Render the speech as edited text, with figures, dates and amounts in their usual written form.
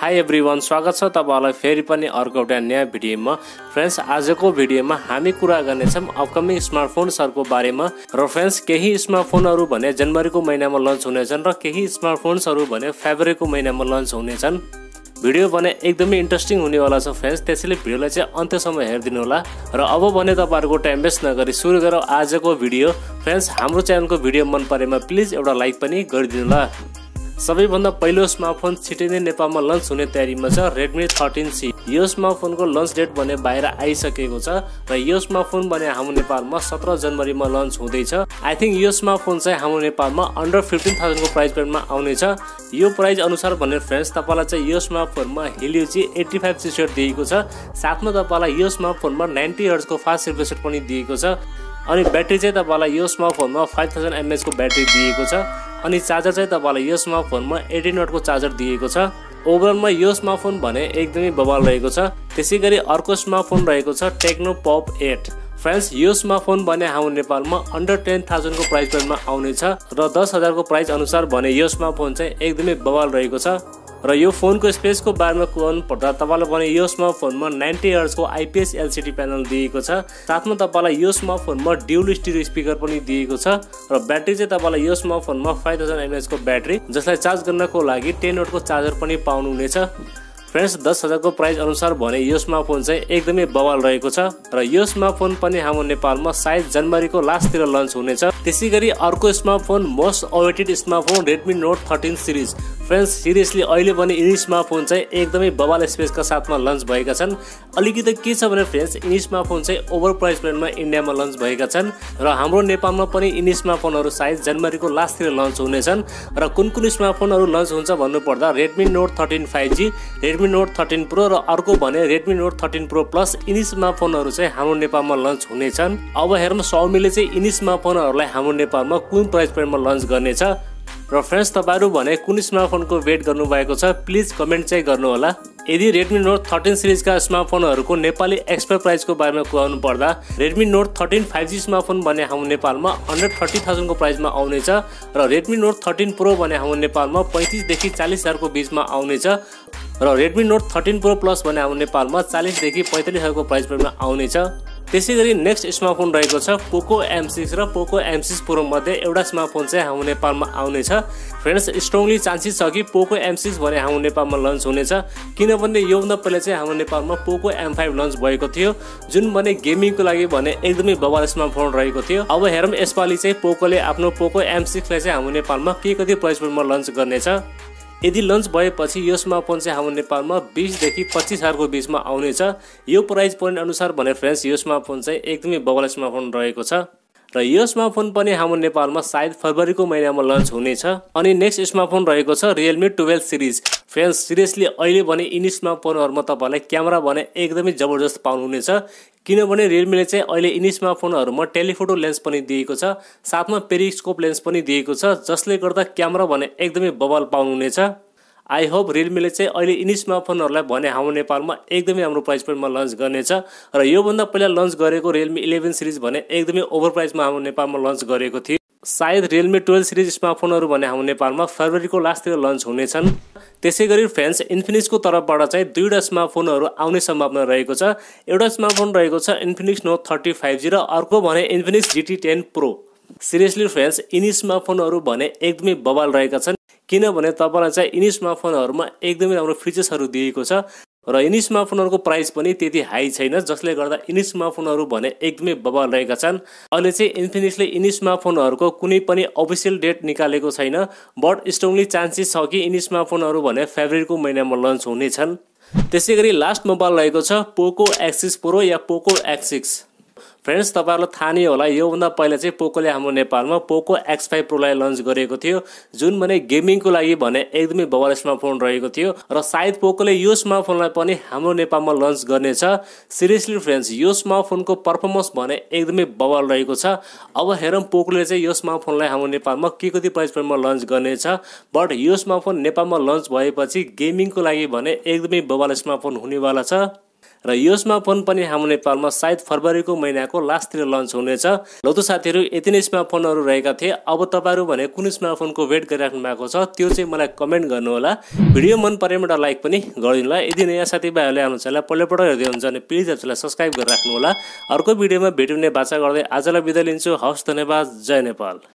High every one, स्वागत छ तपाईहरुलाई फेरि पनि अर्को एउटा नयाँ भिडियोमा। फ्रेन्ड्स, आजको भिडियोमा हामी कुरा गर्नेछौं अपकमिङ स्मार्टफोनहरुको बारेमा र फ्रेन्ड्स केही स्मार्टफोनहरु भने जनवरीको महिनामा लन्च हुनेछन् र केही स्मार्टफोनहरु भने फेब्रुअरीको महिनामा लन्च हुनेछन्। भिडियो भने एकदमै इन्ट्रेस्टिङ हुनेवाला छ फ्रेन्ड्स, त्यसैले भिडियोलाई चाहिँ अन्त्यसम्म हेर्दिनु होला र अब भने तपाईहरुको टाइम वेस्ट नगरी सुरु गरौँ आजको भिडियो। फ्रेन्ड्स, हाम्रो च्यानलको भिडियो मन परेमा प्लिज एउटा लाइक पनि गरिदिनु होला। सबैभन्दा पहिलो स्मार्टफोन छिटै नै नेपालमा लन्च हुने तयारीमा छ Redmi 13C। यो स्मार्टफोनको लन्च डेट भने बाहिर आइसकेको छ र यो स्मार्टफोन भने हाम्रो नेपालमा 17 जनवरीमा लन्च हुँदैछ। आई थिंक यो स्मार्टफोन चाहिँ हाम्रो नेपालमा अन्डर 15000 को प्राइस रेन्जमा आउने छ। यो प्राइस अनुसार भने फ्रेन्ड्स तपाईलाई चाहिँ यो स्मार्टफोनमा Helio जी 85 चिपसेट दिएको छ। साथमा तपाईलाई यो स्मार्टफोनमा 90 हर्ज को फास्ट रिफ्रेश रेट पनि दिएको छ। अनि ब्याट्री चाहिँ तपाईलाई यो स्मार्टफोनमा 5000 mAh को ब्याट्री दिएको छ। अनि चार्जर चाहिँ तपाईलाई यो स्मार्टफोनमा 18 वाट को चार्जर दिएको छ। ओभरअलमा यो स्मार्टफोन भने एकदमै बवाल रहेको छ। त्यसैगरी अर्को स्मार्टफोन रहेको छ टेक्नो पप 8। फ्रेन्ड्स, यो स्मार्टफोन भने हाम्रो नेपालमा अन्डर 10000 को प्राइस रेन्जमा आउने छ र 10000 को प्राइस अनुसार भने यो स्मार्टफोन चाहिँ एकदमै बवाल रहेको छ। र यो फोनको स्पेसको बारेमा कुरा गर्नुपर्दा तपाईलाई भने यो स्मार्टफोनमा 90 हर्ज को आईपीएस एलसीडी प्यानल दिएको छ। साथमा तपाईलाई यो स्मार्टफोनमा ड्युअल स्टिरियो स्पिकर पनि दिएको छ र ब्याट्री चाहिँ तपाईलाई यो स्मार्टफोनमा 5000 mAh को ब्याट्री जसलाई चार्ज गर्नको लागि 10 वाट को चार्जर पनि पाउनुहुनेछ। फ्रेन्ड्स, 10000 को प्राइस अनुसार भने यो स्मार्टफोन चाहिँ एकदमै बवाल रहेको छ र यो स्मार्टफोन पनि हाम्रो नेपालमा सायद जनवरीको लास्टतिर लन्च हुनेछ। त्यसैगरी अर्को smartphone most awaited smartphone Redmi Note 13 series. Friends, seriously अहिले पनि यी स्मार्टफोन चाहिँ एकदमै बवाल स्पेसका साथमा लन्च भएका छन्। अलिकति के छ भने फ्रेन्ड्स, यी स्मार्टफोन चाहिँ ओभर प्राइस रेन्जमा इन्डियामा लन्च भएका छन् र हाम्रो नेपालमा पनि यी स्मार्टफोनहरु सायद जनवरीको लास्टतिर लन्च हुनेछन्। र कुन-कुन स्मार्टफोनहरु लन्च हुन्छ भन्नुपर्दा Redmi Note 13 5G, Redmi Note 13 Pro र अर्को भने Redmi Note 13 Pro Plus यी स्मार्टफोनहरु चाहिँ हाम्रो नेपालमा लन्च हुनेछन्। अब हेरौँ Xiaomi ले चाहिँ यी स्मार्टफोनहरुलाई हाम्रो नेपालमा कुन प्राइस रेन्जमा लन्च गर्नेछ र फ्रेन्ड्स तपाईहरु भने कुन स्मार्टफोनको वेट गर्नु भएको छ प्लिज कमेन्ट चाहिँ गर्नु होला। यदि Redmi Note 13 सिरिजका स्मार्टफोनहरुको नेपाली एक्सपर्ट प्राइसको बारेमा कुरा गर्नुपर्दा Redmi Note 13 5G स्मार्टफोन भने हाम्रो नेपालमा अन्डर 30000 को प्राइसमा आउने छ र Redmi Note 13 Pro भने हाम्रो नेपालमा 35 देखि 40000 को बीचमा आउने छ र Redmi Note 13 Pro Plus भने हाम्रो नेपालमा 40 देखि 45000 को प्राइस रेन्जमा आउने छ। त्यसैगरी नेक्स्ट स्मार्टफोन रहेको छ Poco M6 र Poco M6 Pro मध्ये एउटा स्मार्टफोन चाहिँ हाम्रो नेपालमा आउने छ। फ्रेन्ड्स, स्ट्रङली चान्सेस छ कि Poco M6 भने हाम्रो नेपालमा लन्च हुनेछ, किनभने योभन्दा पहिले चाहिँ हाम्रो नेपालमा Poco M5 लन्च भएको थियो जुन भने गेमिङको लागि भने एकदमै बवाल स्मार्टफोन रहेको थियो। अब हेरौँ यसपाली चाहिँ Pocoले आफ्नो Poco M6 लाई चाहिँ हाम्रो नेपालमा के कति प्राइस रेन्जमा लन्च गर्नेछ। यदि लन्च भएपछि यो स्मार्टफोन चाहिँ हाम्रो नेपालमा 20 देखि 25000 को बीचमा आउने छ। यो प्राइस पोइन्ट अनुसार भने फ्रेन्ड्स यो स्मार्टफोन चाहिँ एकदमै बवाल स्मार्टफोन रहेको छ र यो स्मार्टफोन पनि हाम्रो नेपालमा सायद फरवरीको महिनामा लन्च हुनेछ। अनि नेक्स्ट स्मार्टफोन रहेको छ Realme 12 सिरिज। फ्रेन्ड्स, सिरियसली अहिले भने यी स्मार्टफोनहरुमा तपाईलाई क्यामेरा भने एकदमै जबरजस्त पाउनुहुनेछ, किनभने Realme ले चाहिँ अहिले यी स्मार्टफोनहरुमा टेलिफोटो लेन्स पनि दिएको छ, साथमा पेरिस्कोप लेन्स पनि दिएको छ, जसले गर्दा क्यामेरा भने एकदमै बवाल पाउनुहुनेछ। आई होप Realme ले चाहिँ अहिले यी स्मार्टफोनहरुलाई भने हाम्रो नेपालमा एकदमै राम्रो प्राइस रेन्जमा लन्च गर्नेछ र यो भन्दा पहिला लन्च गरेको Realme 11 सिरिज भने एकदमै ओभर प्राइसमा हाम्रो नेपालमा लन्च गरेको थियो। सायद Realme 12 सिरिज स्मार्टफोनहरु भने हाम्रो नेपालमा फरवरीको लास्टतिर लन्च हुनेछन्। त्यसैगरी फ्रेन्ड्स, Infinix को तर्फबाट चाहिँ दुईटा स्मार्टफोनहरु आउने सम्भावना रहेको छ। एउटा स्मार्टफोन रहेको छ Infinix Note 30 5G र अर्को भने Infinix GT 10 Pro। Seriously friends, यी स्मार्टफोनहरु भने एकदमै बवाल रहेका छन्, किनभने तपाईलाई चाहिँ यी स्मार्टफोनहरुमा एकदमै राम्रो फिचर्सहरु दिएको छ र यी स्मार्टफोनहरुको प्राइस पनि त्यति हाई छैन, जसले गर्दा यी स्मार्टफोनहरु भने एकदमै बवाल रहेका छन्। अहिले चाहिँ Infinix ले यी स्मार्टफोनहरुको कुनै पनि अफिसियल डेट निकालेको छैन, बट स्ट्रङली चान्सेस छ कि यी स्मार्टफोनहरु भने फेब्रुअरीको महिनामा लन्च हुनेछन्। त्यसैगरी लास्ट मोबाइल रहेको छ Poco X5 Pro या Poco X6। फ्रेन्ड्स, तपाईहरुलाई थाहा नै होला योभन्दा पहिले चाहिँ Pocoले हाम्रो नेपालमा Poco X5 Pro लाई लन्च गरेको थियो जुन भने गेमिङको लागि भने एकदमै बवाल स्मार्टफोन रहेको थियो र सायद Pocoले यो स्मार्टफोनलाई पनि हाम्रो नेपालमा लन्च गर्नेछ। सिरियसली फ्रेन्ड्स, यो स्मार्टफोनको परफर्मन्स भने एकदमै बवाल रहेको छ। अब हेरौँ Pocoले चाहिँ यो स्मार्टफोनलाई हाम्रो नेपालमा के कति प्राइस रेन्जमा लन्च गर्नेछ, बट यो स्मार्टफोन नेपालमा लन्च भएपछि गेमिङको लागि भने एकदमै बवाल स्मार्टफोन हुनेवाला छ। र यसमा फोन पनि हाम्रो नेपालमा सायद फरवरीको महिनाको लास्टतिर लन्च हुनेछ। ल त साथीहरु यति नै स्मार्टफोनहरु रहेका थिए। अब तपाईहरु भने कुन स्मार्टफोनको वेट गरिराख्नु भएको छ त्यो चाहिँ मलाई कमेन्ट गर्नु होला। भिडियो मन परेमा एउटा लाइक पनि गरिदिनुला। यदि नयाँ साथीभाइहरुले हाम्रो च्यानल पहिलोपटक हेर्दै हुनुहुन्छ भने प्लिज हामीलाई सब्स्क्राइब गरिराख्नु होला। अर्को भिडियोमा भेट्ने बाचा गर्दै आजलाई बिदा लिन्छु। हवस्, धन्यवाद। जय नेपाल।